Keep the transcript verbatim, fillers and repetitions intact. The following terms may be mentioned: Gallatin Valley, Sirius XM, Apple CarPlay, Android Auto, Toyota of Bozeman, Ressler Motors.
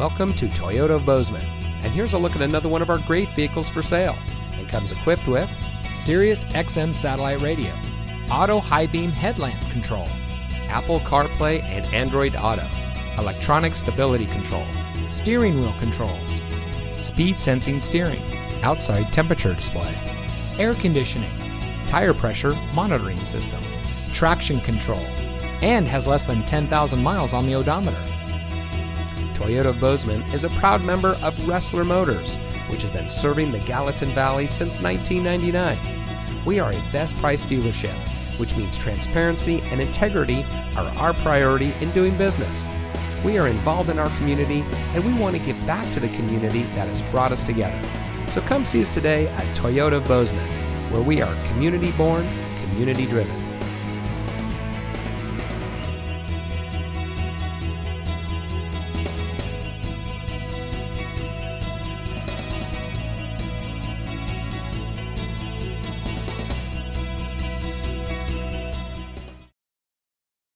Welcome to Toyota of Bozeman, and here's a look at another one of our great vehicles for sale. It comes equipped with Sirius X M satellite radio, auto high beam headlamp control, Apple CarPlay and Android Auto, electronic stability control, steering wheel controls, speed sensing steering, outside temperature display, air conditioning, tire pressure monitoring system, traction control, and has less than ten thousand miles on the odometer. Toyota of Bozeman is a proud member of Ressler Motors, which has been serving the Gallatin Valley since nineteen ninety-nine. We are a best price dealership, which means transparency and integrity are our priority in doing business. We are involved in our community, and we want to give back to the community that has brought us together. So come see us today at Toyota of Bozeman, where we are community born, community driven.